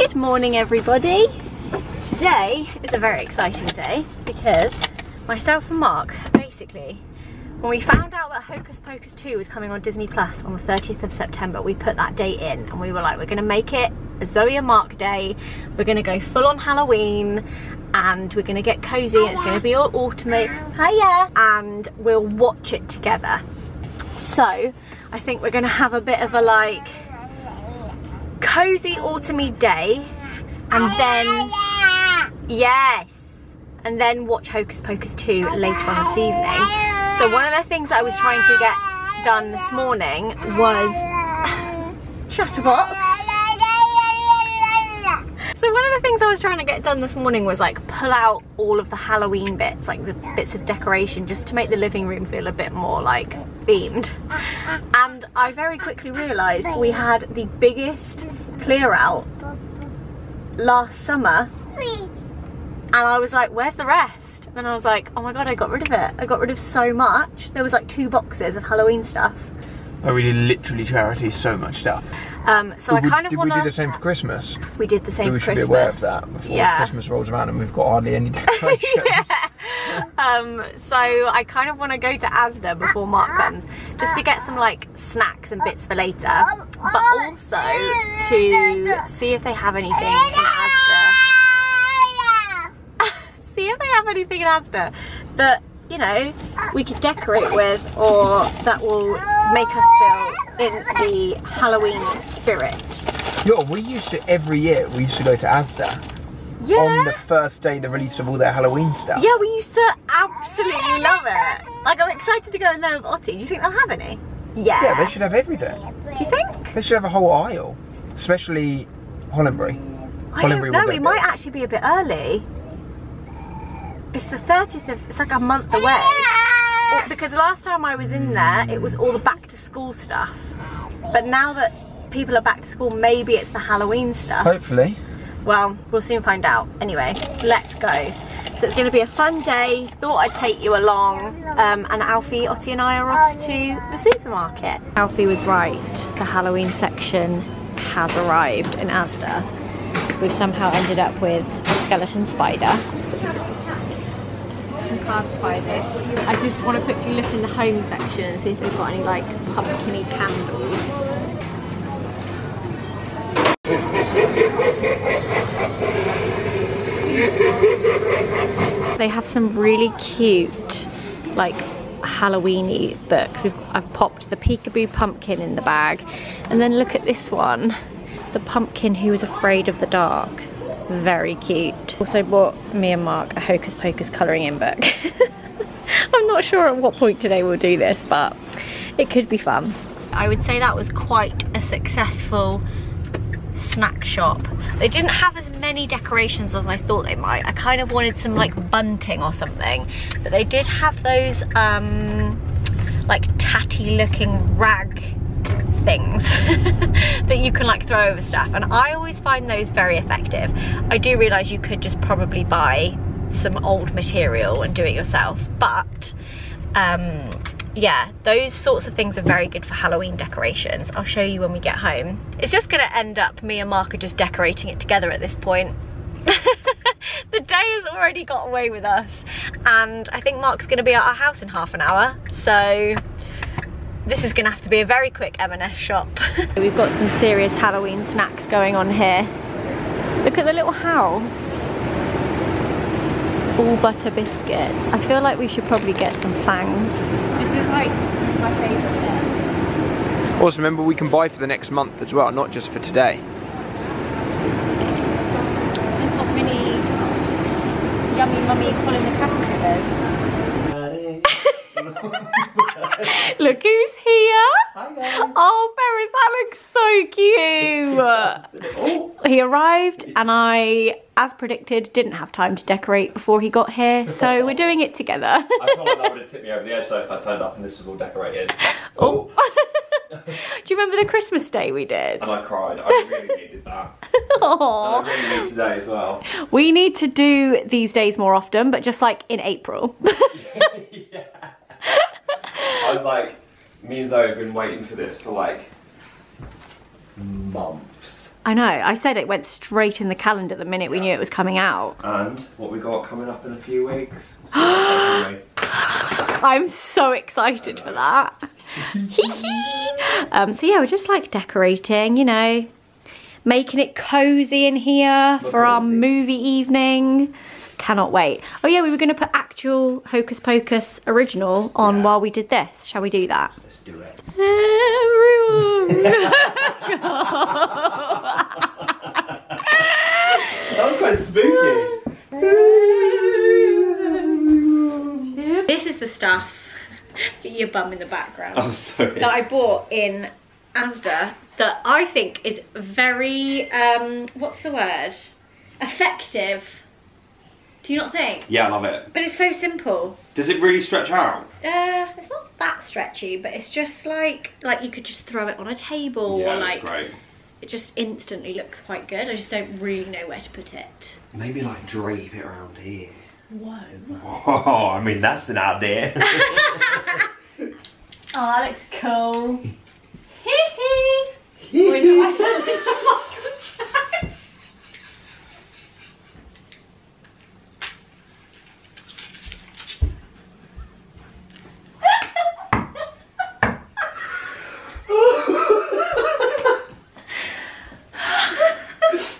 Good morning everybody. Today is a very exciting day because myself and Mark, basically, when we found out that Hocus Pocus 2 was coming on Disney Plus on the 30th of September, we put that date in and we were like, we're gonna make it a Zoe and Mark day, we're gonna go full on Halloween, and we're gonna get cozy, it's gonna be all autumny, hiya, and we'll watch it together. So I think we're gonna have a bit of a like cozy autumny day, and then yes, and then watch Hocus Pocus 2 later on this evening. So one of the things I was trying to get done this morning was like pull out all of the Halloween bits, like the bits of decoration, just to make the living room feel a bit more like themed. And I very quickly realised we had the biggest clear out last summer, and I was like, where's the rest? And I was like, oh my god, I got rid of it. I got rid of so much. There was like 2 boxes of Halloween stuff. I really literally charity so much stuff. So I kind of want to... Did we do the same for Christmas? We did the same for Christmas. We should be aware of that before Christmas rolls around and we've got hardly any decorations. So I kind of want to go to Asda before Mark comes, just to get some like snacks and bits for later, but also to see if they have anything in Asda. See if they have anything in Asda that, you know, we could decorate with, or that will make us feel in the Halloween spirit. Yeah, we used to, every year, we used to go to Asda on the first day, the release of all their Halloween stuff. Yeah, we used to absolutely love it. Like, I'm excited to go in there with Ottilie. Do you think they'll have any? Yeah. Yeah, they should have everything. Do you think? They should have a whole aisle, especially Hollandbury. I don't know, we might actually be a bit early. It's the 30th, it's like a month away. Because last time I was in there, it was all the back to school stuff. But now that people are back to school, maybe it's the Halloween stuff. Hopefully. Well, we'll soon find out. Anyway, let's go. So it's gonna be a fun day. Thought I'd take you along. And Alfie, Ottie and I are off to the supermarket. Alfie was right. The Halloween section has arrived in Asda. We've somehow ended up with a skeleton spider. Cards by this. I just want to quickly look in the home section and see if they've got any like pumpkin-y candles. They have some really cute like Halloween-y books. I've popped the Peekaboo Pumpkin in the bag, and then look at this one, The Pumpkin Who Was Afraid of the Dark. Very cute. Also bought me and Mark a Hocus Pocus colouring in book. I'm not sure at what point today we'll do this, but it could be fun. I would say that was quite a successful snack shop. They didn't have as many decorations as I thought they might. I kind of wanted some like bunting or something, but they did have those like tatty looking rag things that you can like throw over stuff, and I always find those very effective. I do realise you could just probably buy some old material and do it yourself, but yeah, those sorts of things are very good for Halloween decorations. I'll show you when we get home. It's just gonna end up me and Mark are just decorating it together at this point. The day has already got away with us, and I think Mark's gonna be at our house in half an hour, so this is gonna have to be a very quick M&S shop. We've got some serious Halloween snacks going on here. Look at the little house. All butter biscuits. I feel like we should probably get some fangs. This is like my favourite bit. Also remember, we can buy for the next month as well, not just for today. We've got mini yummy mummy calling the caterpillars. Look who's here! Hi guys. Oh Ferris, that looks so cute! Oh. He arrived and I, as predicted, didn't have time to decorate before he got here, so we're doing it together. I thought that would have tipped me over the edge though if I turned up and this was all decorated. Oh. Do you remember the Christmas day we did? And I cried, I really needed that. Aww. And I really need today as well. We need to do these days more often, but just like in April. Yeah. I was like, me and Zoe have been waiting for this for like months. I know, I said it went straight in the calendar the minute we knew it was coming out. And what we got coming up in a few weeks. So anyway. I'm so excited for that. So yeah, we're just like decorating, you know, making it cozy in here for our movie evening. Cannot wait. Oh yeah, we were going to put actual Hocus Pocus original on while we did this. Shall we do that? Let's do it. Everyone. That was quite spooky. This is the stuff for your bum in the background. Oh, sorry. That I bought in Asda that I think is very, what's the word? Effective. Do you not think? Yeah, I love it. But it's so simple. Does it really stretch out? It's not that stretchy, but it's just like you could just throw it on a table. Yeah, or like, that's great. It just instantly looks quite good. I just don't really know where to put it. Maybe like drape it around here. Whoa. Whoa, I mean, that's an idea. Oh, that looks cool. Hee hee.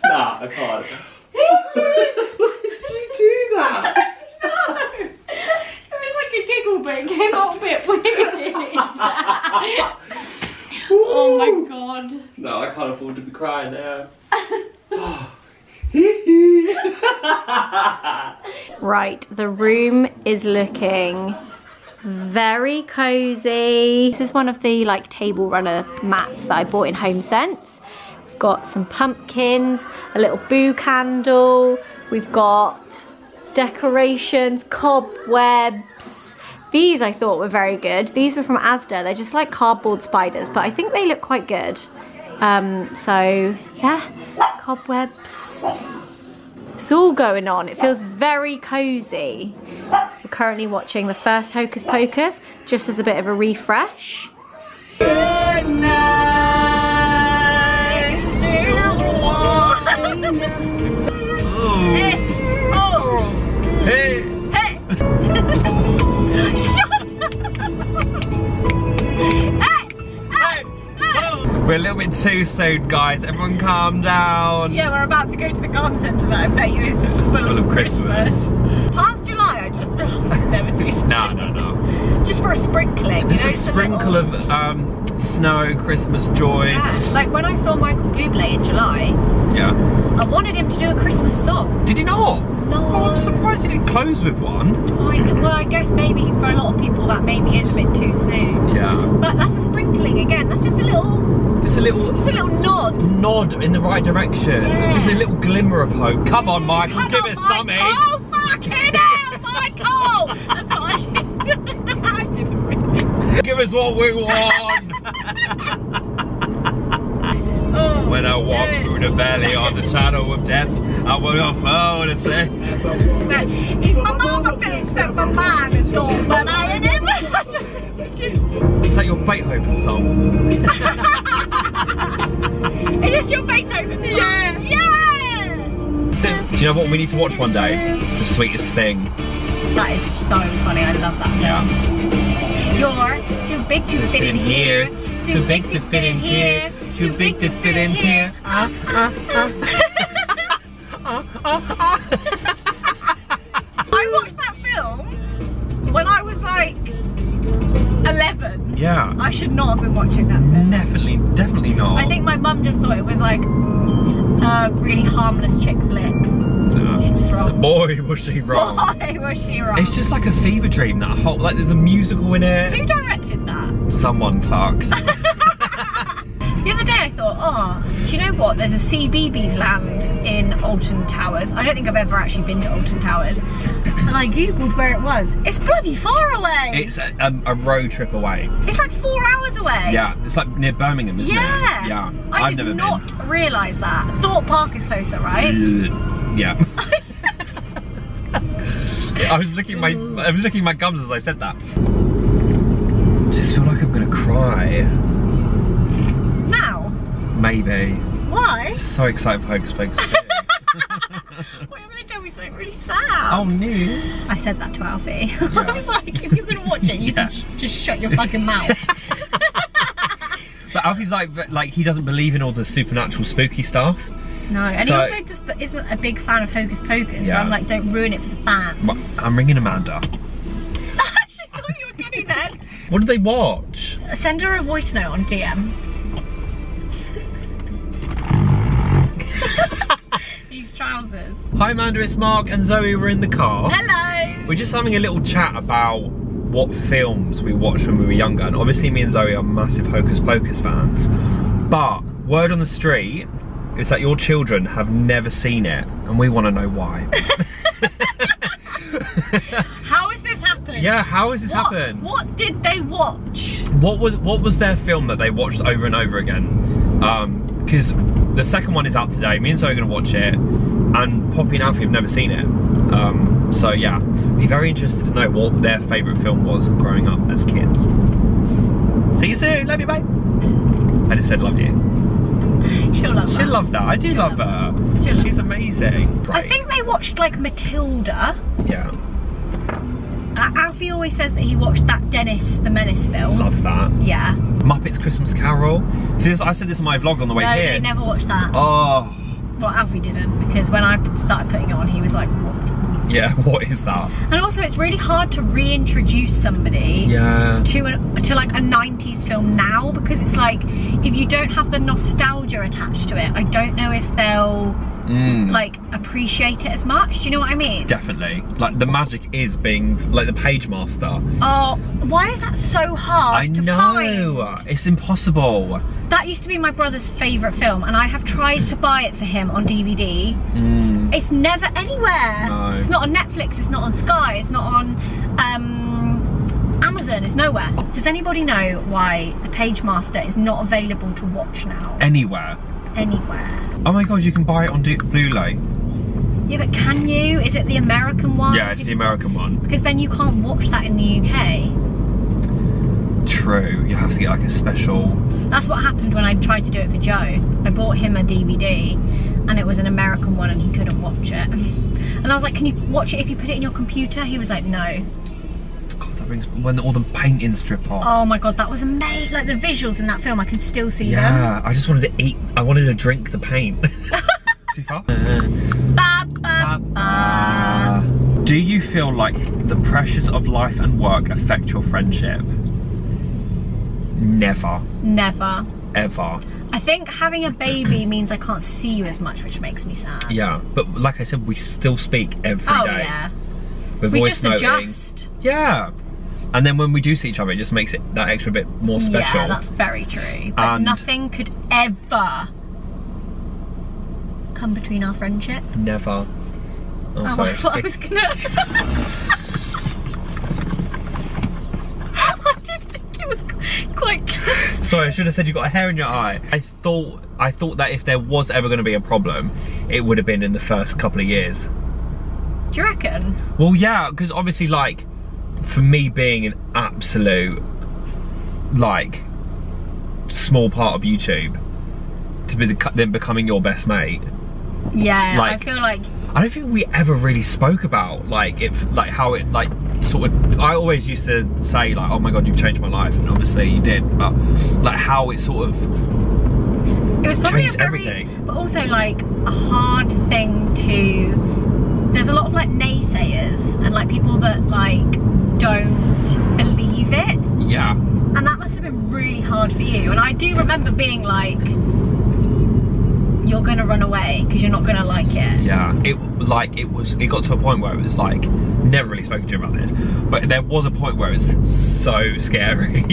Nah, I can't. Why did you do that? No, it was like a giggle, but it came out a bit weird. Oh my god. No, I can't afford to be crying now. Right, the room is looking very cozy. This is one of the like table runner mats that I bought in HomeSense. We've got some pumpkins, a little boo candle, we've got decorations, cobwebs. These I thought were very good. These were from Asda. They're just like cardboard spiders, but I think they look quite good. So yeah, cobwebs. It's all going on. It feels very cozy. We're currently watching the first Hocus Pocus, just as a bit of a refresh. Good night, everyone. Hey, oh, hey, hey. Shut up. Hey, hey. We're a little bit too soon, guys. Everyone, calm down. Yeah, we're about to go to the garden centre. That I bet you is just full of Christmas. Past July, I just never do something. No, no, no. Just for a sprinkling. Just a sprinkle of snow, Christmas joy. Yeah, like when I saw Michael Bublé in July, I wanted him to do a Christmas song. Did he not? No. Oh, I'm surprised he didn't close with one. Well, I guess maybe for a lot of people that maybe is a bit too soon. Yeah. But that's a sprinkling again. That's just a little... Just a little nod. Nod in the right direction. Yeah. Just a little glimmer of hope. Come on, Michael, give us something. Oh, fucking hell, Michael! That's what I did. I didn't really. Give us what we want. Oh, when I walk through the valley of the shadow of death, I will offer to say. If my mama thinks that my mind is gone, but I never. It's like your Beethoven song. Is this your favorite song? Yeah! Yeah! Do you know what we need to watch one day? The Sweetest Thing. That is so funny, I love that. Yeah. You're too big to fit in here. Too big to fit in here. Too big to fit in here. I watched that film when I was like 11. Yeah. I should not have been watching that film. Definitely not. I think my mum just thought it was like a really harmless chick flick. She's wrong. Boy, was she wrong. Boy, was she wrong. It's just like a fever dream, that whole, like there's a musical in it. Who directed that? Someone fucks. The other day I thought, oh, do you know what? There's a CBeebies land in Alton Towers. I don't think I've ever actually been to Alton Towers. And I googled where it was. It's bloody far away. It's a road trip away. It's like 4 hours away. Yeah, it's like near Birmingham, isn't it? Yeah. Yeah. I've never been. I did not realise that. Thorpe Park is closer, right? Yeah. I was licking my gums as I said that. I just feel like I'm gonna cry. Maybe. Why? So excited for Hocus Pocus 2. Well, you're going to tell me something really sad. Oh no. I said that to Alfie. Yeah. I was like, if you're going to watch it, you can just shut your fucking mouth. But Alfie's like he doesn't believe in all the supernatural spooky stuff. No, and so, he also just isn't a big fan of Hocus Pocus, so I'm like, don't ruin it for the fans. Well, I'm ringing Amanda. I actually thought you were going then. What did they watch? Send her a voice note on DM. These trousers. Hi Amanda, it's Mark and Zoe. We're in the car. Hello. We're just having a little chat about what films we watched when we were younger, and obviously me and Zoe are massive Hocus Pocus fans, but word on the street is that your children have never seen it and we want to know why. How is this happening? Yeah, how has this happened? What did they watch? What was their film that they watched over and over again? Because the second one is out today, me and Zoe are going to watch it, and Poppy and Alfie have never seen it. So yeah, be very interested to know what their favourite film was growing up as kids. See you soon, love you babe. I just said love you. She'll love that. She'll love that, I do love her. She's amazing. Right. I think they watched like Matilda. Yeah. Alfie always says that he watched that Dennis the Menace film. Love that. Yeah. Muppets Christmas Carol. See, I said this in my vlog on the way here. No, they never watched that. Oh. Well, Alfie didn't, because when I started putting it on, he was like, what? Yeah, what is that? And also, it's really hard to reintroduce somebody to like a 90s film now, because it's like, if you don't have the nostalgia attached to it, I don't know if they'll like appreciate it as much. Do you know what I mean? Definitely. Like the magic is being like the Pagemaster. Oh, why is that so hard to know. Find? It's impossible. That used to be my brother's favourite film, and I have tried to buy it for him on DVD. It's never anywhere. No. It's not on Netflix. It's not on Sky. It's not on Amazon. It's nowhere. Does anybody know why the Pagemaster is not available to watch now? Anywhere. Anywhere. Oh my god, you can buy it on Blu-ray. Yeah, but can you? Is it the American one? Yeah, it's the American one. Because then you can't watch that in the UK. True, you have to get like a special... That's what happened when I tried to do it for Joe. I bought him a DVD and it was an American one and he couldn't watch it. And I was like, can you watch it if you put it in your computer? He was like, no. God, that brings when all the painting strip off. Oh my god, that was amazing. Like the visuals in that film, I can still see them. Yeah, I just wanted to eat. I wanted to drink the paint. Too far. Do you feel like the pressures of life and work affect your friendship? Never. Never. Ever. I think having a baby means I can't see you as much, which makes me sad. Yeah, but like I said, we still speak every day. Oh yeah. We just adjust. Yeah. And then when we do see each other, it just makes it that extra bit more special. Yeah, that's very true. But nothing could ever come between our friendship. Never. Oh, sorry. I thought I was gonna... I did think it was quite close. Sorry, I should have said you got a hair in your eye. I thought that if there was ever going to be a problem, it would have been in the first couple of years. Do you reckon? Well, yeah, because obviously, like, for me being an absolute, like, small part of YouTube, to be then becoming your best mate. Yeah, like, I feel like... I don't think we ever really spoke about, like, how it I always used to say, like, oh my god, you've changed my life, and obviously you did, but, like, how it sort of... It was probably a very... Everything. But also, like, a hard thing to... There's a lot of like naysayers and like people that like don't believe it. Yeah. And that must have been really hard for you. And I do remember being like, you're gonna run away because you're not gonna like it. Yeah. It got to a point where it was like, never really spoken to you about this, but there was a point where it's so scary.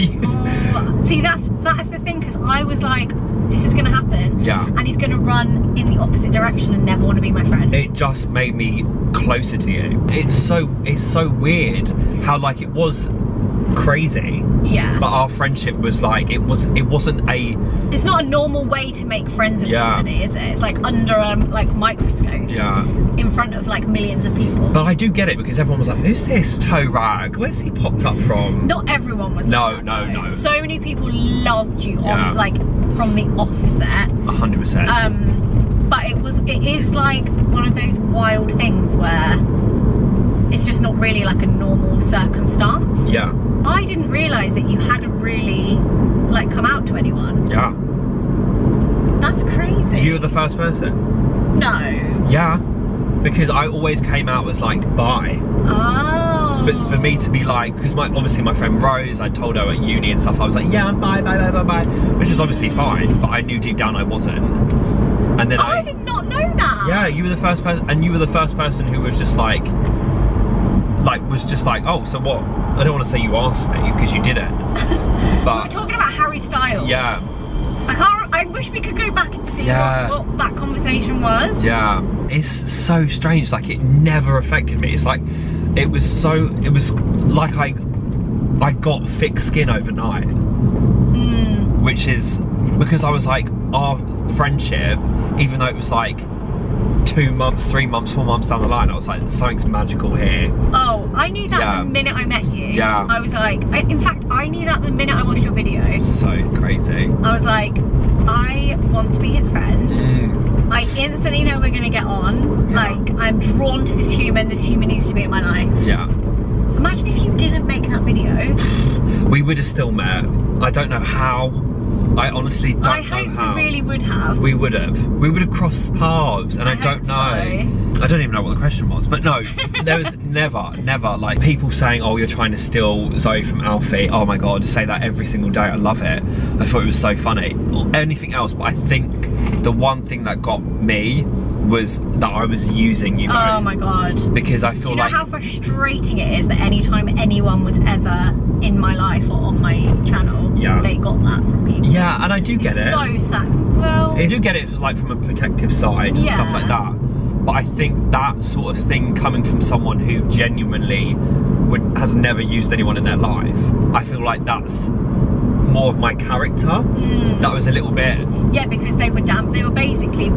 See, that's the thing, because I was like, this is gonna happen. Yeah. And he's gonna run in the opposite direction and never want to be my friend. It just made me closer to you. It's so weird how like it was crazy. Yeah. But our friendship was like it wasn't a. It's not a normal way to make friends of somebody, is it? It's like under a like microscope. Yeah. In front of like millions of people. But I do get it, because everyone was like, who's this toe rag? Where's he popped up from? Not everyone was like No. So many people loved you on like from the offset. 100%. But it is like one of those wild things where it's just not really like a normal circumstance. Yeah. I didn't realise that you hadn't really like come out to anyone. Yeah. That's crazy. You were the first person? No. Yeah. Because I always came out as like bi. Oh. But for me to be like, because obviously my friend Rose, I told her at uni and stuff, I was like, yeah, I'm bi. Which is obviously fine, but I knew deep down I wasn't. And then I did not know that. Yeah, you were the first person, and you were the first person who was just like, oh, so what? I don't want to say you asked me, because you didn't. But we're talking about Harry Styles. Yeah. I wish we could go back and see what that conversation was. Yeah. It's so strange, like it never affected me. It's like, it was like I got thick skin overnight. Mm. Which is, because I was like, our friendship, even though it was like 2 months, 3 months, 4 months down the line, I was like, something's magical here. Oh, I knew that the minute I met you. Yeah. I was like, in fact, I knew that the minute I watched your video. So crazy. I was like, I want to be his friend. Mm. I instantly know we're gonna get on. Yeah. Like, I'm drawn to this human needs to be in my life. Yeah. Imagine if you didn't make that video. We would have still met. I don't know how. I honestly don't know how. I hope we really would have. We would have. We would have crossed paths, and I don't know. So. I don't even know what the question was, but no, there was never like people saying, oh, you're trying to steal Zoe from Alfie. Oh my God, say that every single day. I love it. I thought it was so funny. Anything else, but I think the one thing that got me was that I was using you guys. Oh my God. Because I feel like... Do you know how frustrating it is that anytime anyone was ever in my life or on my channel, they got that from people? Yeah, and I do get it. It's so sad. Well... I do get it like from a protective side and stuff like that. But I think that sort of thing coming from someone who genuinely has never used anyone in their life, I feel like that's more of my character. Mm. That was a little bit... Yeah, because they were basically...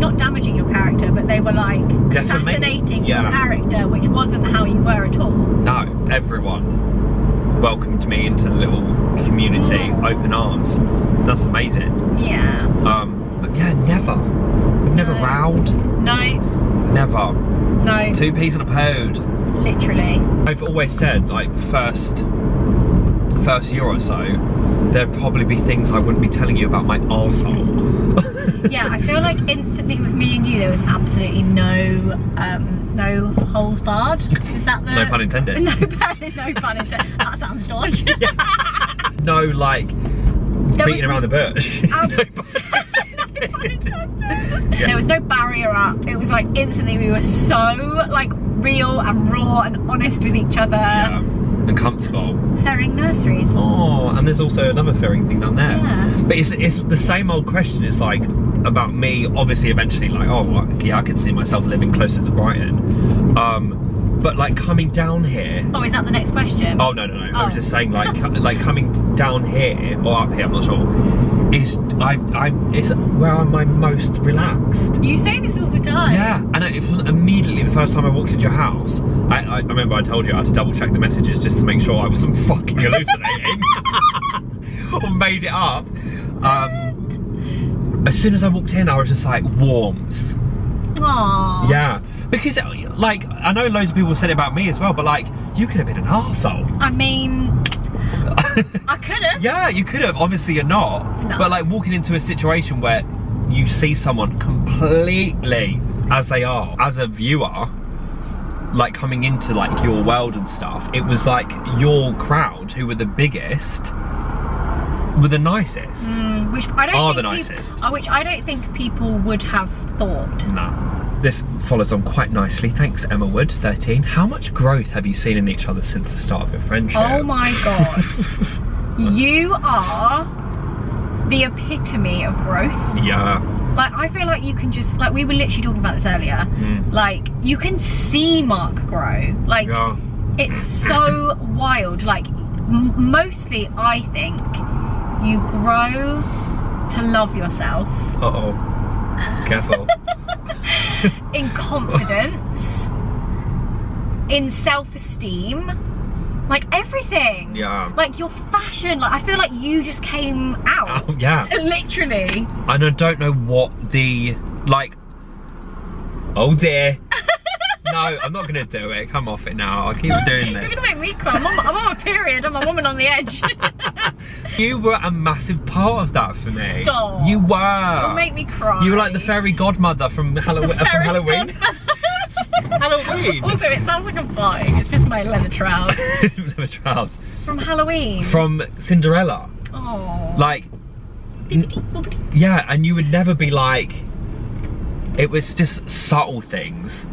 not damaging your character, but they were like assassinating your character, which wasn't how you were at all. No, everyone welcomed me into the little community, open arms. That's amazing. Yeah. But yeah, never. We've never rowed. No. Never. No. Two peas in a pod. Literally. I've always said, like, first year or so, there'd probably be things I wouldn't be telling you about my arsehole. Yeah, I feel like instantly with me and you there was absolutely no no holes barred. Is that the... No pun intended. No pun intended. That sounds dodgy. Yeah. No, like, there beating around the bush. Yeah. There was no barrier up. It was like instantly we were so like real and raw and honest with each other. Yeah. And comfortable. Ferrying nurseries. Oh, and there's also another ferrying thing down there. Yeah. But it's the same old question. It's like about me, obviously, eventually, like, oh, yeah, I could see myself living closer to Brighton. But like coming down here. Oh, is that the next question? Oh no. Oh. I was just saying, like, like coming down here or up here, I'm not sure. It's where I'm my most relaxed. You say this all the time. Yeah, and it was immediately the first time I walked into your house. I remember I told you I had to double check the messages just to make sure I wasn't fucking hallucinating or made it up. As soon as I walked in, I was just like, warmth. Aww. Yeah, because like I know loads of people said it about me as well, but like you could have been an arsehole. I mean, I could have. Yeah, you could have. Obviously, you're not. No. But like walking into a situation where you see someone completely as they are, as a viewer, like coming into like your world and stuff, it was like your crowd who were the biggest were the nicest. Mm, which I don't are think the nicest. Which I don't think people would have thought. No. This follows on quite nicely. Thanks, Emma Wood, 13. How much growth have you seen in each other since the start of your friendship? Oh my God. You are the epitome of growth. Yeah. Like, I feel like you can just, like, we were literally talking about this earlier. Mm. Like, you can see Mark grow. Like, it's so wild. Like, mostly, I think, you grow to love yourself. Uh-oh. Careful. in confidence, in self-esteem, like everything. Yeah. Like your fashion, like I feel like you just came out. Oh, yeah. Literally. And I don't know what the, like, oh dear. No, I'm not gonna do it. Come off it now. I'll keep doing this. You're gonna make me cry. I'm on my period. I'm a woman on the edge. You were a massive part of that for me. Stop. You were. You'll make me cry. You were like the fairy godmother from Halloween. Halloween. Also, it sounds like I'm farting. It's just my leather trousers. Leather trousers. From Halloween. From Cinderella. Oh. Like. Yeah, and you would never be like. It was just subtle things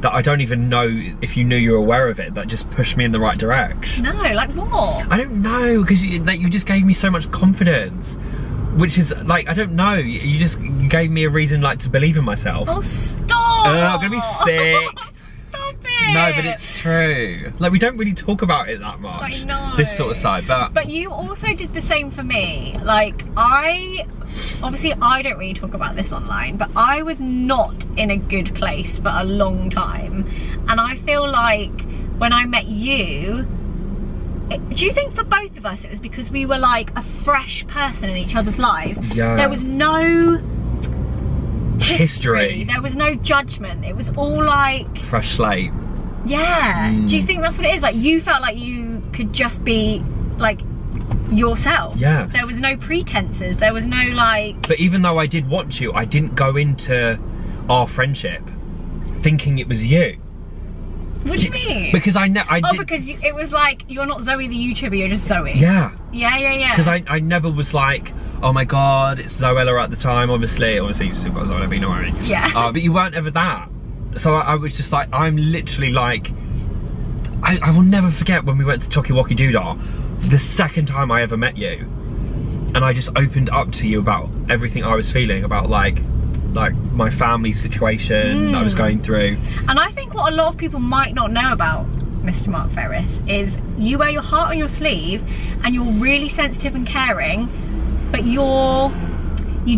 that I don't even know if you knew you were aware of it, that just pushed me in the right direction. No, like what? I don't know, because you just gave me so much confidence, which is like, I don't know, you just gave me a reason like to believe in myself. Oh, stop! I'm gonna be sick. Stop it! No, but it's true. Like, we don't really talk about it that much. I know. This sort of side, but you also did the same for me. Like, obviously I don't really talk about this online, but I was not in a good place for a long time, and I feel like when I met you, do you think for both of us it was because we were like a fresh person in each other's lives? Yeah. There was no history, there was no judgment, it was all like fresh slate. Yeah. Do you think that's what it is? Like, you felt like you could just be like yourself. Yeah. There was no pretenses, there was no like. But even though I did watch you, I didn't go into our friendship thinking it was you. What do you mean? Because I know I. Oh, because it was like, you're not Zoe the YouTuber, you're just Zoe. Yeah. Yeah, yeah, yeah. Because I never was like, oh my god, it's Zoella at the time. Obviously you still got Zoella, but you know what I mean. Yeah. But you weren't ever that. So I was just like, I'm literally like, I will never forget when we went to Chocky Wocky Doodah. The second time I ever met you, and I just opened up to you about everything I was feeling about, like my family situation that I was going through. And I think what a lot of people might not know about Mr. Mark Ferris is you wear your heart on your sleeve, and you're really sensitive and caring, but you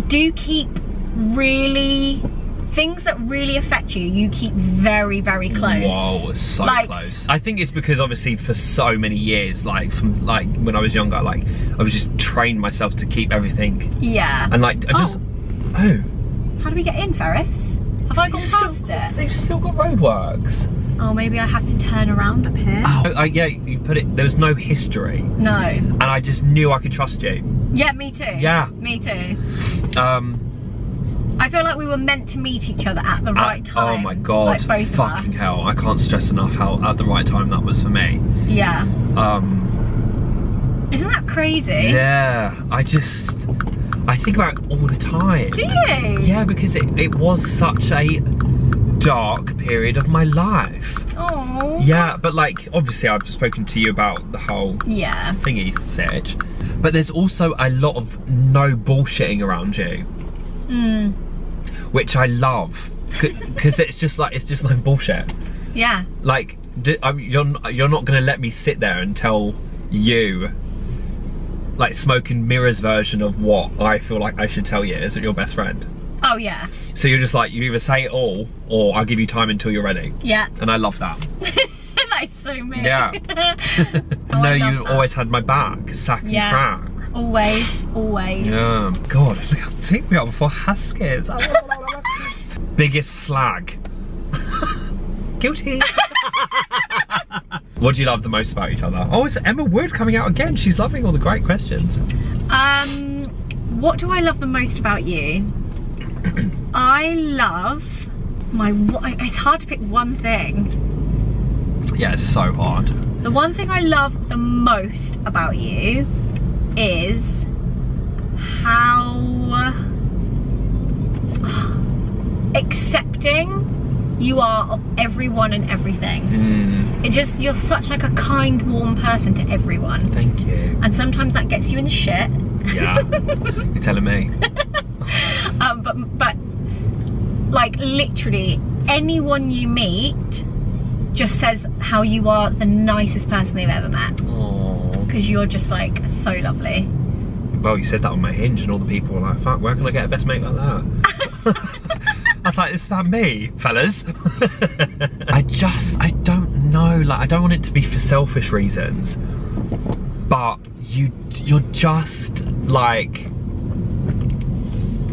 do keep really things that really affect you, you keep very, very close. Whoa, so like, close. I think it's because obviously for so many years, like from like when I was younger, like I was just trained myself to keep everything. Yeah. And like I just how do we get in, Ferris? Have I gone past it? They've still got roadworks. Oh, maybe I have to turn around up here. Oh, yeah, you put it, there was no history. No. And I just knew I could trust you. Yeah, me too. Yeah. Me too. I feel like we were meant to meet each other at the right time. Oh my god, like fucking hell. I can't stress enough how at the right time that was for me. Yeah. Isn't that crazy? Yeah, I think about it all the time. Do you? Yeah, because it was such a dark period of my life. Oh. Yeah, but like, obviously I've spoken to you about the whole thingy sitch. But there's also a lot of no bullshitting around you. Mm. Which I love, because it's just like bullshit. Yeah. Like, you're not gonna let me sit there and tell you, like, smoke and mirrors version of what I feel like I should tell you isn't your best friend. Oh yeah. So you're just like, you either say it all, or I'll give you time until you're ready. Yeah. And I love that. That's so mean. Yeah. Oh, no, you always had my back, sack and crack. Always, always. Yeah. God, look how ticked me up before Haskins. Biggest slag. Guilty. What do you love the most about each other? Oh, it's Emma Wood coming out again. She's loving all the great questions. What do I love the most about you? I love my. It's hard to pick one thing. Yeah, it's so hard. The one thing I love the most about you is how accepting you are of everyone and everything. It just, you're such like a kind, warm person to everyone. Thank you. And sometimes that gets you in the shit. Yeah. You're telling me. But like literally anyone you meet just says how you are the nicest person they've ever met. Because you're just like so lovely. Well, you said that on my Hinge, and all the people were like, fuck, where can I get a best mate like that? I was like, is that me, fellas? I don't know. Like, I don't want it to be for selfish reasons, but you're just like,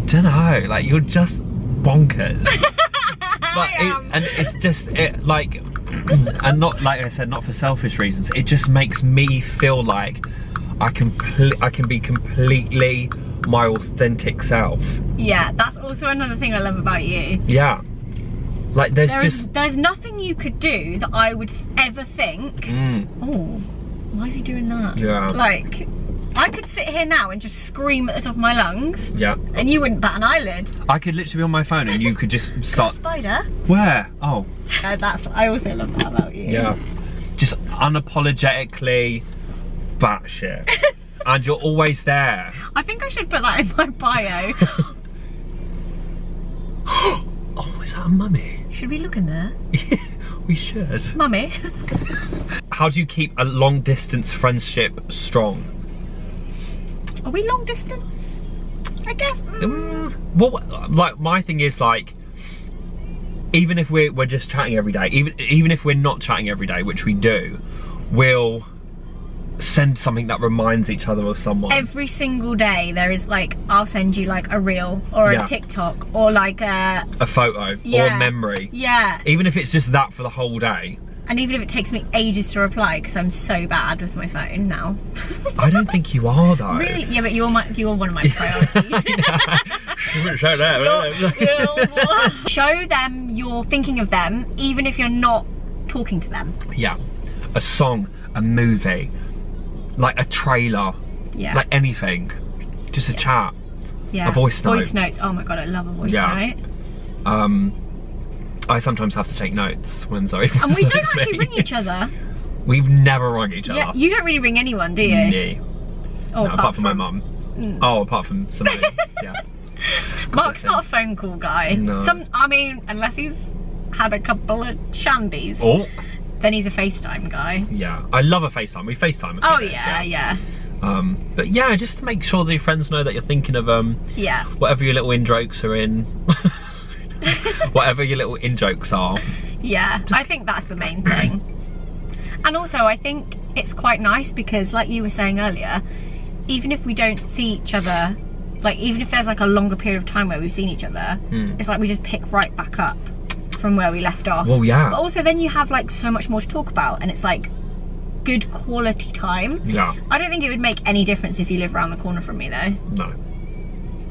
don't know, like you're just bonkers. But and not, like I said, not for selfish reasons. It just makes me feel like I can be completely my authentic self. Yeah, that's also another thing I love about you. Yeah, like there's nothing you could do that I would ever think, oh, why is he doing that? Yeah, like I could sit here now and just scream at the top of my lungs. Yeah. And you wouldn't bat an eyelid. I could literally be on my phone and you could just start. Spider. Where? Oh. That's. I also love that about you. Yeah. Just unapologetically batshit. And you're always there. I think I should put that in my bio. Oh, is that a mummy? Should we look in there? We should. Mummy. How do you keep a long distance friendship strong? Are we long distance? I guess. Well, like my thing is like, even if we're just chatting every day, even if we're not chatting every day, which we do, we'll send something that reminds each other of someone. Every single day there is like, I'll send you like a reel or a TikTok or like a photo or a memory. Yeah. Even if it's just that for the whole day. And even if it takes me ages to reply, because I'm so bad with my phone now. I don't think you are though. Really? Yeah, but you're one of my priorities. Show them. Show them you're thinking of them, even if you're not talking to them. Yeah, a song, a movie, like a trailer, like anything, just a chat, a voice note. Voice notes. Oh my god, I love a voice note. I sometimes have to take notes when Zoe. And we don't actually ring each other. We've never rung each other. Yeah, you don't really ring anyone, do you? No. Oh, no, apart from my mum. Oh, apart from somebody. Yeah. Mark's not a phone call guy. No. I mean, unless he's had a couple of shandies. Oh. Then he's a FaceTime guy. Yeah, I love a FaceTime. We FaceTime. Oh yeah, yeah. But yeah, just to make sure that your friends know that you're thinking of them. Yeah. Whatever your little in jokes are in. Whatever your little in-jokes are. Yeah, I think that's the main thing. And also I think it's quite nice because, like you were saying earlier, even if we don't see each other, like even if there's like a longer period of time where we've seen each other, it's like we just pick right back up from where we left off. Well, yeah. But also then you have like so much more to talk about and it's like good quality time. Yeah. I don't think it would make any difference if you live around the corner from me though. No.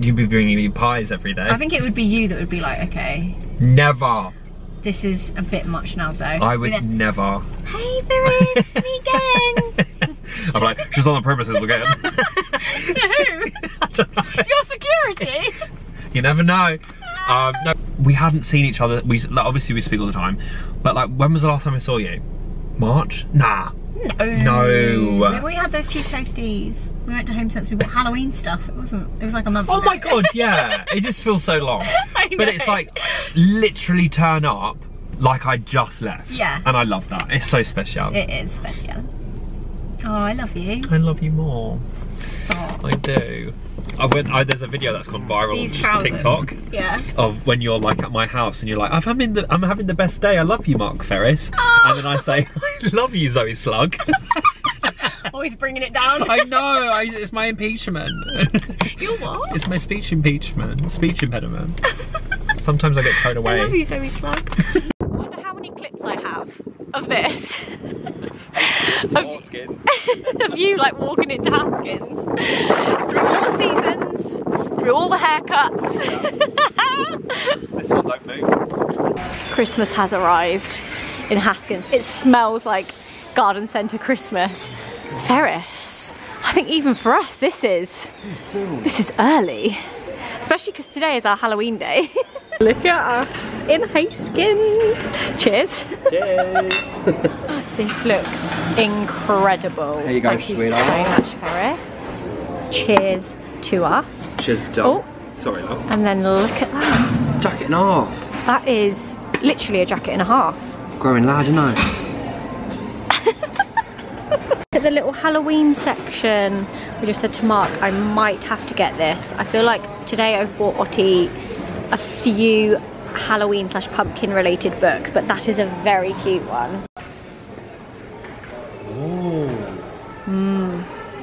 You'd be bringing me pies every day. I think it would be you that would be like, okay. Never. This is a bit much now, Zoe. I would never. Hey, Ferris, me again. I'm like, she's on the premises again. To who? I don't know. Your security. You never know. No, we hadn't seen each other. Like, obviously, we speak all the time. But like, when was the last time I saw you? March? Nah. No. We had those cheese toasties. We went to HomeSense. We bought Halloween stuff. It was like a month ago. Oh my god, yeah. It just feels so long. But it's like literally turn up like I just left. Yeah. And I love that. It's so special. It is special. Oh, I love you. I love you more. Stop. I do. There's a video that's gone viral on TikTok. Yeah. Of when you're like at my house and you're like, I'm having the best day. I love you, Mark Ferris. Oh. And then I say, I love you, Zoe Sugg. Always bringing it down. I know. It's my impeachment. Your what? It's my speech impeachment. Speech impediment. Sometimes I get carried away. I love you, Zoe Sugg. I wonder how many clips I have of this. Of you like walking into Haskins through all the seasons, through all the haircuts. Yeah. This one don't move. Christmas has arrived in Haskins. It smells like garden centre Christmas. Ferris, I think even for us this is early, especially because today is our Halloween day. Look at us in Haskins. Cheers. Cheers. This looks incredible. Here you go, sweetheart. Thank you so much, Ferris. Cheers to us. Cheers, done. Oh. Sorry, love. And then look at that. Jacket and a half. That is literally a jacket and a half. Growing loud, isn't it? Look at the little Halloween section. We just said to Mark, I might have to get this. I feel like today I've bought Ottie a few Halloween / pumpkin related books, but that is a very cute one.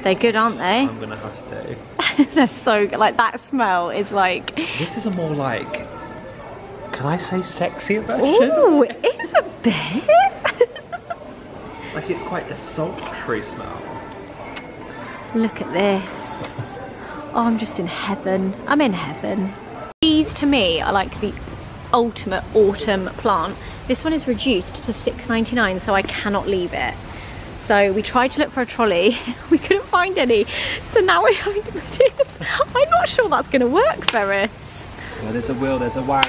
They're good, aren't they? I'm gonna have to. They're so good. Like, that smell is like... This is a more like, can I say sexy version? Ooh, it is a bit. Like, it's quite a sultry smell. Look at this. Oh, I'm just in heaven. I'm in heaven. These to me are like the ultimate autumn plant. This one is reduced to £6.99, so I cannot leave it. So we tried to look for a trolley, we couldn't find any, so now we're having to put it in. I'm not sure that's going to work, Ferris. Well, there's a will, there's a way.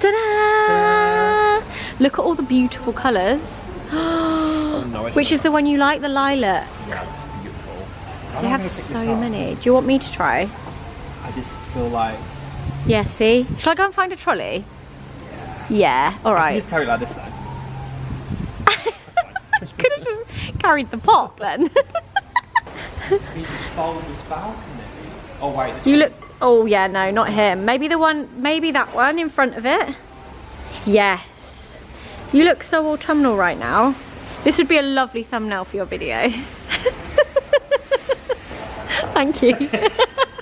Ta-da! Look at all the beautiful colours. Oh, no, which is the one you like, the lilac? Yeah, it's beautiful. They have so many. Do you want me to try? I just feel like... Yeah, see? Shall I go and find a trolley? Yeah. Yeah, alright. I can just carry it like this though. Could have just carried the pot then. Oh wait. You look. Oh yeah, no, not him. Maybe the one. Maybe that one in front of it. Yes. You look so autumnal right now. This would be a lovely thumbnail for your video. Thank you.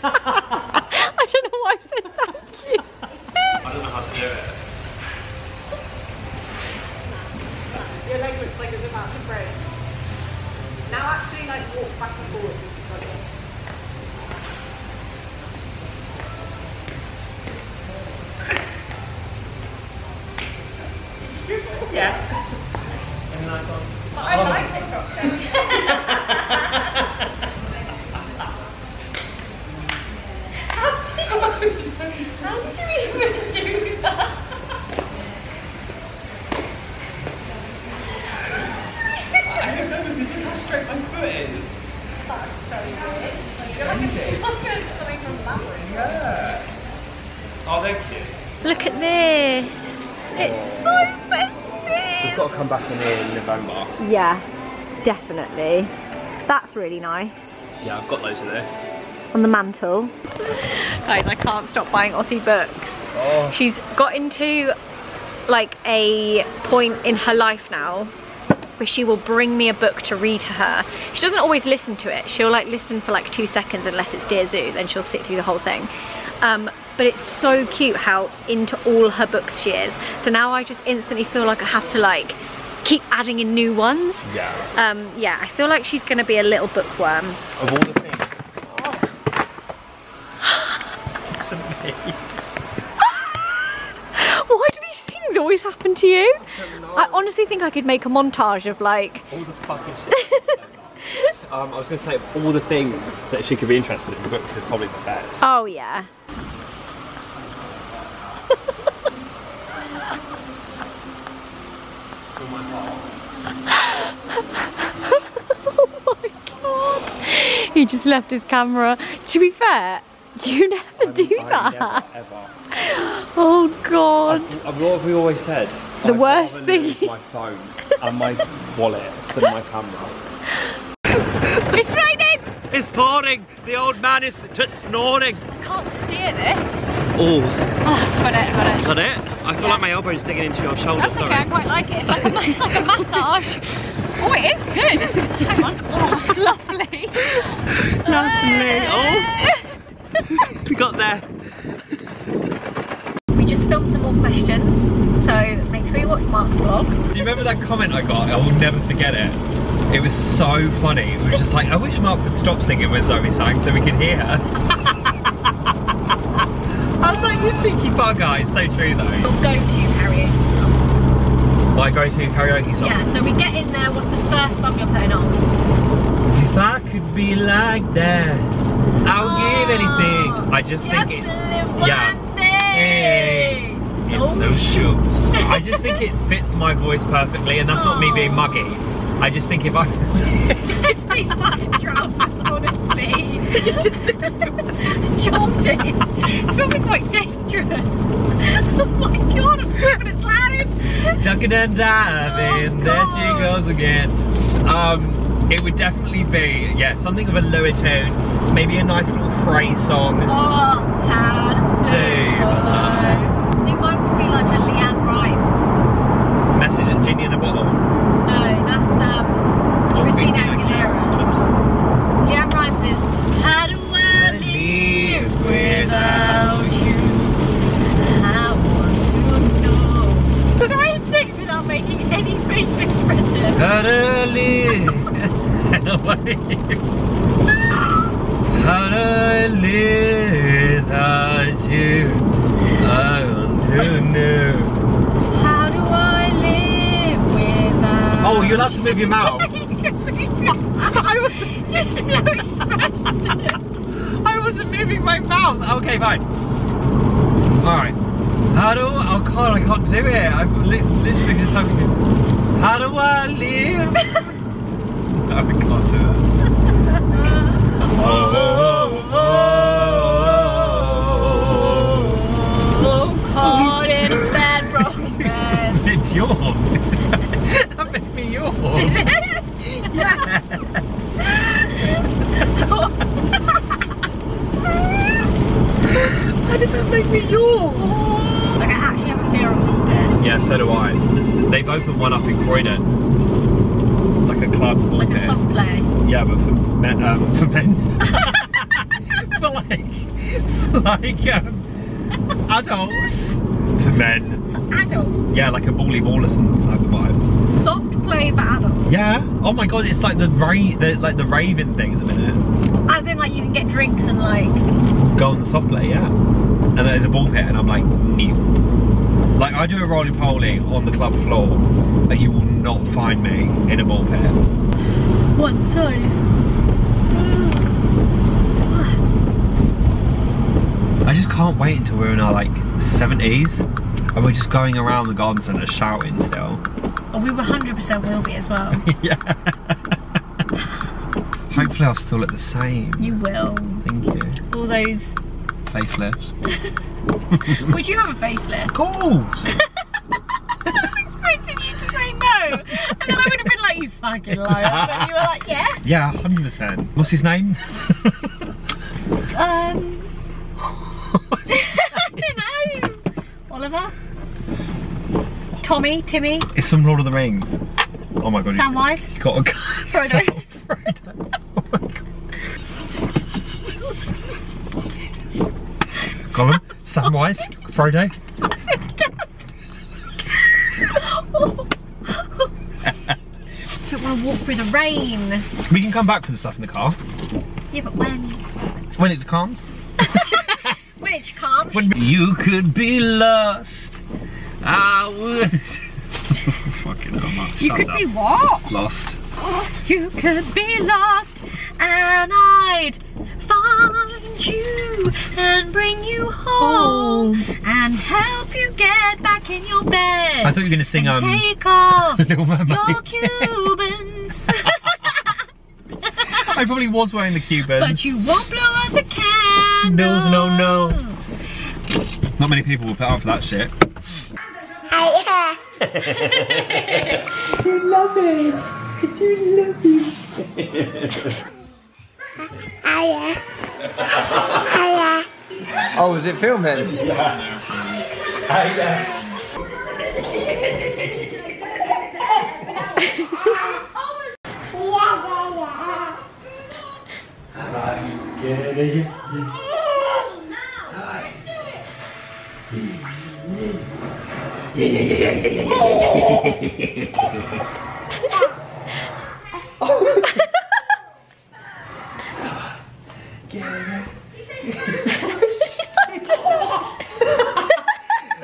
I don't know why I said thank you. I don't know how to do it. Your leg looks like it's about to break. Now actually like walk back and forwards with the trolley. Yeah. And nice one. But I like this option. How did you even do that? My foot is. That's so good. You're like a fucking something from Labyrinth. Yeah. Oh, they're cute. Look at this. It's so festive. We've got to come back in here in November. Yeah, definitely. That's really nice. Yeah, I've got loads of this. On the mantle. Guys, I can't stop buying Ottilie books. Oh. She's got into like a point in her life now where she will bring me a book to read to her. She doesn't always listen to it. She'll like listen for like 2 seconds unless it's Dear Zoo, then she'll sit through the whole thing. But it's so cute how into all her books she is. So now I just instantly feel like I have to like keep adding in new ones. Yeah. Yeah, I feel like she's gonna be a little bookworm. Of all the things. Oh. It's amazing. Why do these things always happen to you? I honestly think I could make a montage of like... All the fucking shit. I was going to say, all the things that she could be interested in books is probably the best. Oh yeah. Oh my god. He just left his camera. To be fair, you never do that. Never, ever. Oh god. What have we always said? The worst thing is my phone and my wallet than my camera. It's raining! It's pouring! The old man is snoring! I can't steer this. Oh. Got it. Got it? I feel like my elbow's digging into your shoulder, that's sorry. Okay, I quite like it. It's like a massage. Oh, it is good. Hang on. Oh, it's lovely. Lovely. Oh. We got there. We just filmed some more questions, so make sure you watch Mark's vlog. Do you remember that comment I got? I will never forget it. It was so funny. It was just like, I wish Mark would stop singing when Zoe sang so we could hear her. I was like, you cheeky bugger. It's so true though. Your go-to karaoke song. My go-to karaoke song? Yeah, so we get in there, what's the first song you're putting on? If I could be like that, I'll give anything. I just think it... Yeah. In those shoes. I just think it fits my voice perfectly, and that's not me being muggy. I just think if I can sing. It's these fucking trousers, honestly. It's probably quite dangerous. Oh my god, I'm so gonna slide. Ducking and diving, there she goes again. It would definitely be, yeah, something of a lower tone, maybe a nice little phrase song. Oh, Had I lived without you, I want to know. How do I live without you? Oh, you'll have to move your mouth. I was just no expression. I wasn't moving my mouth. Okay, fine. Alright. How do I can't do it. I've literally just having to. How do I live? No, I can't do it. Oh, oh, oh, oh, oh, oh, it's bad, broken bed. It's yawn. That made me yawn. Is it? Yeah. How did that make me yawn? Yeah, so do I. They've opened one up in Croydon, like a club. Like a soft play. Yeah, but for men. for adults. For men. For adults. Yeah, like a Bally Ballerson's type of vibe. Soft play for adults. Yeah. Oh my god, it's like the raving thing at the minute. As in, like you can get drinks and like. Go on the soft play, yeah. And there's a ball pit, and I'm like, ew. Like, I do a rolling poly on the club floor, but you will not find me in a ball pit. What size? I just can't wait until we're in our, like, 70s, and we're just going around the garden centre shouting still. Oh, we 100% will be as well. Yeah. Hopefully I'll still look the same. You will. Thank you. All those... facelifts. Would you have a facelift? Of course! I was expecting you to say no, and then I would have been like, you fucking liar, but you were like, yeah? Yeah, 100%. What's his name? I don't know. Oliver? Tommy? Timmy? It's from Lord of the Rings. Oh my god. Samwise? You got a... Frodo. Frodo. Oh my god. Gollum, Samwise, Frodo. I don't want to walk through the rain. We can come back for the stuff in the car. Yeah, but when? When it calms. When it calms. When you could be lost, I would. Fucking hell, Mark. You could be what? Lost. You could be lost, and I'd find you and bring you home and help you get back in your bed. I thought you were going to sing take off your Cubans. I probably was wearing the Cubans. But you won't blow out the candles. No, no, no. Not many people will put up for that shit. You love it. I do love you. Oh, is it filming? Yeah. Oh. Get it.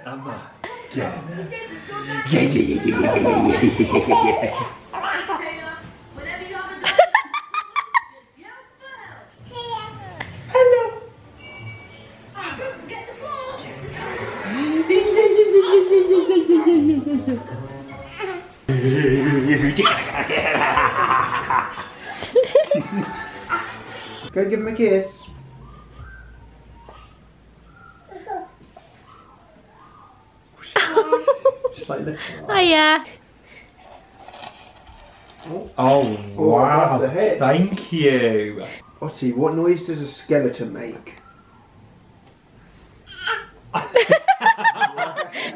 Emma, get it. Yeah. Whenever you have a dog, just yell for hello. Hello. Get the balls. Go give him a kiss. Just like this. Oh yeah. Oh wow. The head. Thank you. Ottie, what noise does a skeleton make?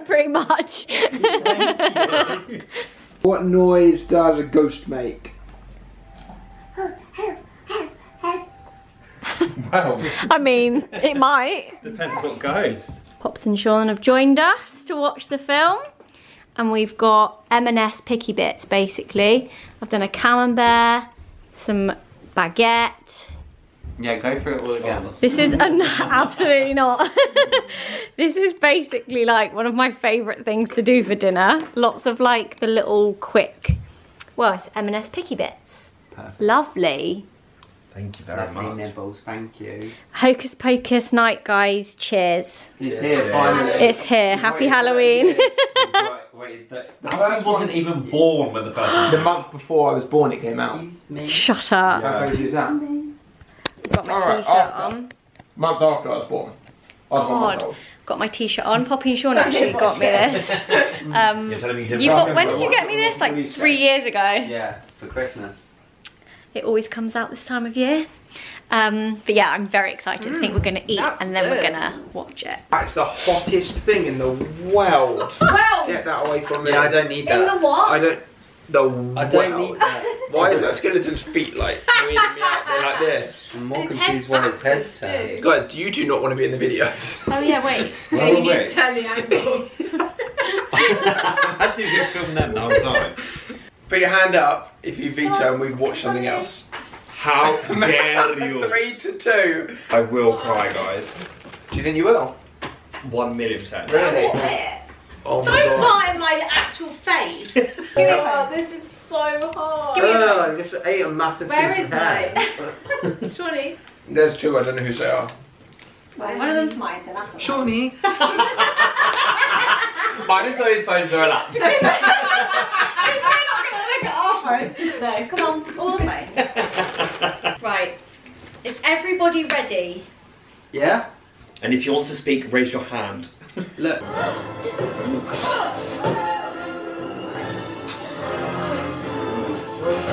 Pretty much. Thank you. What noise does a ghost make? Wow. I mean, it might. Depends what ghost. Pops and Sean have joined us to watch the film. And we've got M&S picky bits, basically. I've done a camembert, some baguette. Yeah, go through it all again. Oh, this is absolutely not. This is basically like one of my favourite things to do for dinner. Lots of like the little quick, well, it's M&S picky bits. Perfect. Lovely. Thank you very much. Nibbles, thank you. Hocus Pocus night, guys. Cheers. It's here, finally. It's here. Happy Halloween. I wasn't even born when the first one. The month before I was born, it came out. Shut up. How crazy is that? Got my t-shirt on. Month after I was born. God. Got my t-shirt on. Poppy and Sean actually got me this. When did you get me this? Like 3 years ago. Yeah, for Christmas. It always comes out this time of year. But yeah, I'm very excited. I think we're gonna eat and then we're gonna watch it. That's the hottest thing in the world. Get that away from me. Yeah, I don't need that. In the what? I don't need that. Why is that skeleton's feet like moving me out there like this? I'm more confused why his head's turned. Guys, you do not want to be in the videos. Oh yeah, wait. He's turning angle. Actually, we could film them the whole time. Put your hand up if you veto and we've watched something else. How dare you! 3-2. I will cry, guys. Do you think you will? 1,000,000%. Really? Oh, don't lie in my actual face. Oh, this is so hard. I just ate a massive piece of hair. Shawnee? There's two, I don't know who they are. Well, one of them's mine, so that's Shawnee! Mine and Zoe's phones are a laptop. No, come on, all the way. Right, is everybody ready? Yeah. And if you want to speak, raise your hand. Look.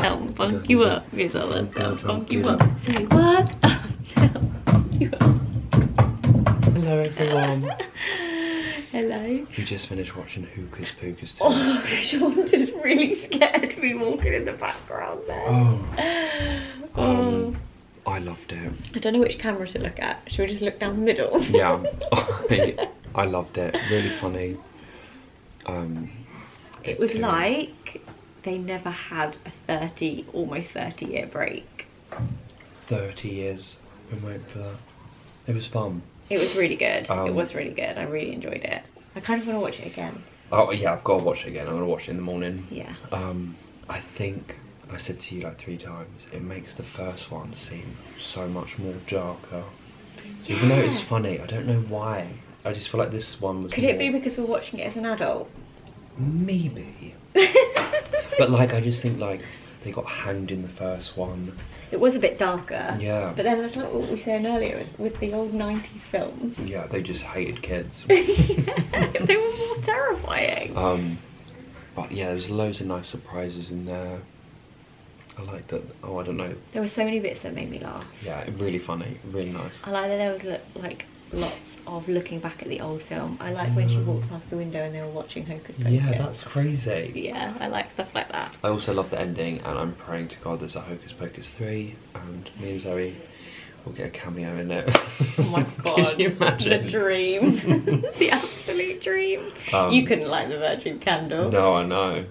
Down, funk you up. Here's all that. Down, funk you up. Say what? Down, funk you up. Hello, everyone. Hello. We just finished watching Hocus Pocus 2. Oh, Sean just really scared me walking in the background there. Oh. I loved it. I don't know which camera to look at. Should we just look down the middle? Yeah. I loved it. Really funny. It was like they never had a almost 30-year break. 30 years. I've been waiting for that. It was fun. It was really good. It was really good. I really enjoyed it. I kind of want to watch it again. Oh yeah, I've got to watch it again. I'm going to watch it in the morning. Yeah. I think I said to you like 3 times, it makes the first one seem so much more darker. Yeah. Even though it's funny, I don't know why. I just feel like this one was Could it be because we're watching it as an adult? Maybe. But like, I just think like, they got hanged in the first one. It was a bit darker. Yeah. But then that's like what we said earlier with the old 90s films. Yeah, they just hated kids. Yeah, they were more terrifying. But yeah, there was loads of nice surprises in there. I liked that. Oh, I don't know. There were so many bits that made me laugh. Yeah, really funny, really nice. I like that there was like lots of looking back at the old film. I like when she walked past the window and they were watching Hocus Pocus. Yeah, that's crazy. Yeah, I like stuff like that. I also love the ending, and I'm praying to God there's a Hocus Pocus 3, and me and Zoe will get a cameo in it. Oh my God. Can you imagine? The dream. The absolute dream. You couldn't light the virgin candle. No, I know.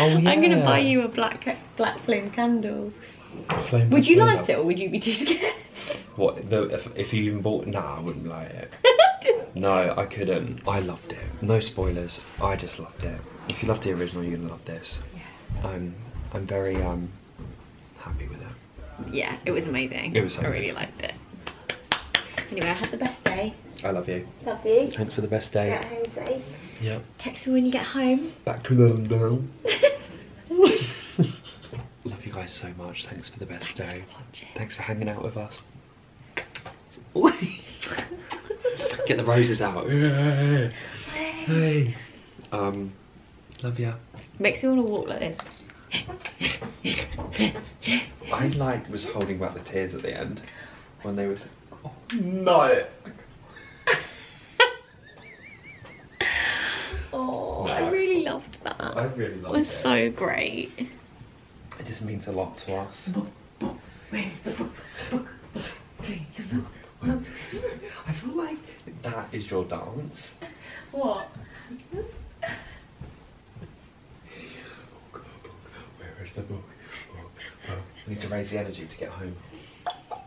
Oh, yeah. I'm going to buy you a black flame candle. Would you light it or would you be too scared? What? No, if you even bought... Nah, I wouldn't light it. No, I couldn't. I loved it. No spoilers. I just loved it. If you loved the original, you're going to love this. Yeah. I'm very happy with it. Yeah, it was amazing. It was so good. I really liked it. Anyway, I had the best day. I love you. Love you. Thanks for the best day. Get home safe. Yeah. Text me when you get home. Back to London. Love you guys so much. Thanks for the best day. Thanks for hanging out with us. Get the roses out. Hey. Hey. Love ya. Makes me want to walk like this. I like was holding back the tears at the end when they was. Oh, no. Oh, no. I really loved that. I really loved it. It was so great. It just means a lot to us. Book. Where's the book? Book. Where's the book? I feel like that is your dance. What? Just walk, walk, walk. We need to raise the energy to get home. Are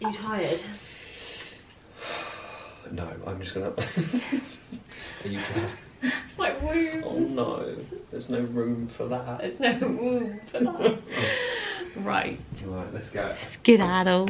you tired? No, I'm just gonna... Are you tired? It's like room. Oh no, there's no room for that. There's no room for that. Right. Right, let's go. Skedaddle.